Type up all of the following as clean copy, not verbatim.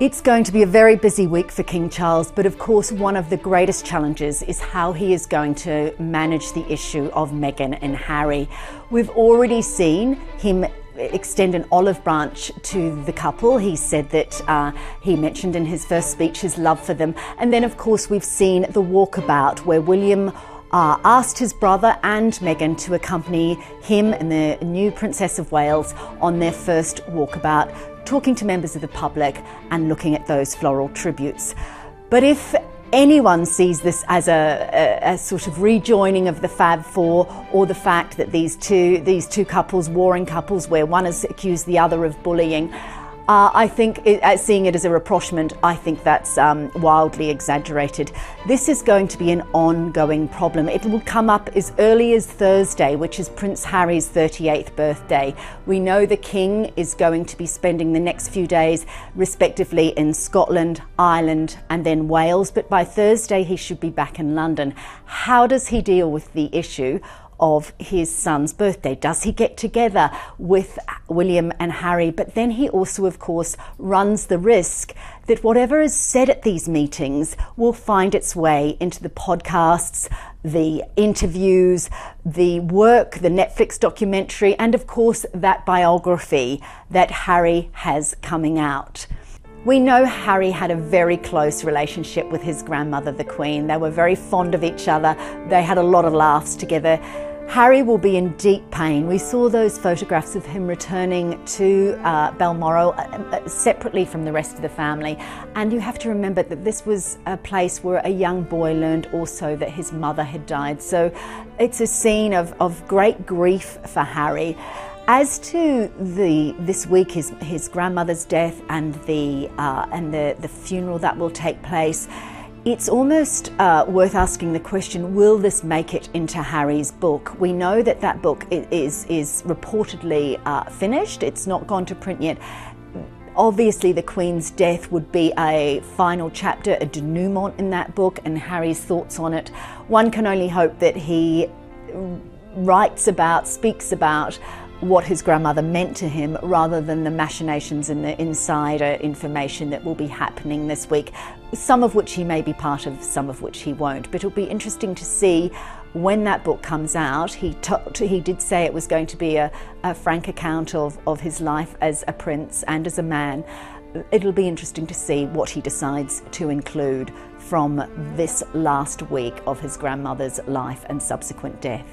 It's going to be a very busy week for King Charles, but of course one of the greatest challenges is how he is going to manage the issue of Meghan and Harry. We've already seen him extend an olive branch to the couple. He said that he mentioned in his first speech his love for them. And then of course we've seen the walkabout where William asked his brother and Meghan to accompany him and the new Princess of Wales on their first walkabout, talking to members of the public and looking at those floral tributes. But if anyone sees this as a sort of rejoining of the Fab Four, or the fact that these two couples, warring couples, where one has accused the other of bullying, I think seeing it as a rapprochement, I think that's wildly exaggerated. This is going to be an ongoing problem. It will come up as early as Thursday, which is Prince Harry's 38th birthday. We know the King is going to be spending the next few days respectively in Scotland, Ireland and then Wales, but by Thursday he should be back in London. How does he deal with the issue of his son's birthday? Does he get together with William and Harry? But then he also, of course, runs the risk that whatever is said at these meetings will find its way into the podcasts, the interviews, the work, the Netflix documentary, and of course that biography that Harry has coming out. We know Harry had a very close relationship with his grandmother, the Queen. They were very fond of each other. They had a lot of laughs together. Harry will be in deep pain. We saw those photographs of him returning to Balmoral separately from the rest of the family. And you have to remember that this was a place where a young boy learned also that his mother had died. So it's a scene of great grief for Harry. As to this week, his grandmother's death and the funeral that will take place, it's almost worth asking the question, will this make it into Harry's book? We know that that book is reportedly finished. It's not gone to print yet. Obviously, the Queen's death would be a final chapter, a denouement in that book, and Harry's thoughts on it. One can only hope that he writes about, speaks about what his grandmother meant to him, rather than the machinations and the insider information that will be happening this week, some of which he may be part of, some of which he won't. But it'll be interesting to see when that book comes out. He did say it was going to be a frank account of his life as a prince and as a man. It'll be interesting to see what he decides to include from this last week of his grandmother's life and subsequent death.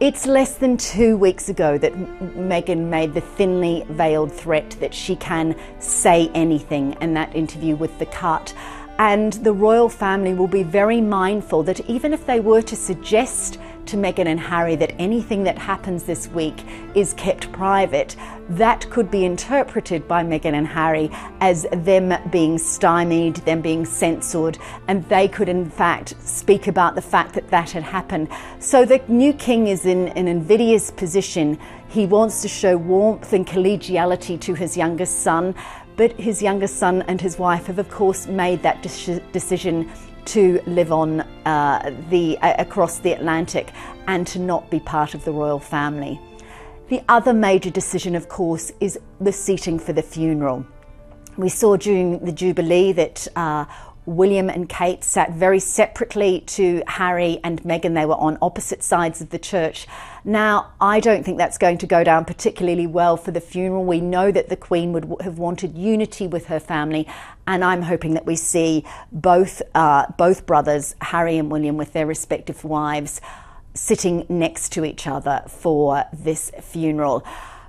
It's less than 2 weeks ago that Meghan made the thinly veiled threat that she can say anything in that interview with The Cut. And the royal family will be very mindful that even if they were to suggest to Meghan and Harry that anything that happens this week is kept private, that could be interpreted by Meghan and Harry as them being stymied, them being censored, and they could in fact speak about the fact that that had happened. So the new king is in an invidious position. He wants to show warmth and collegiality to his youngest son, but his youngest son and his wife have of course made that decision to live on across the Atlantic and to not be part of the royal family. The other major decision, of course, is the seating for the funeral. We saw during the Jubilee that William and Kate sat very separately to Harry and Meghan. They were on opposite sides of the church. Now, I don't think that's going to go down particularly well for the funeral. We know that the Queen would have wanted unity with her family, and I'm hoping that we see both brothers, Harry and William, with their respective wives, sitting next to each other for this funeral.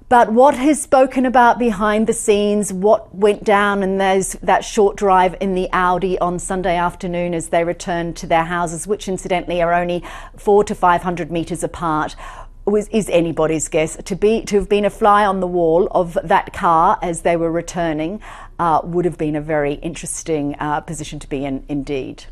But what is spoken about behind the scenes, what went down in that short drive in the Audi on Sunday afternoon as they returned to their houses, which incidentally are only 400 to 500 metres apart, is anybody's guess. To have been a fly on the wall of that car as they were returning would have been a very interesting position to be in indeed.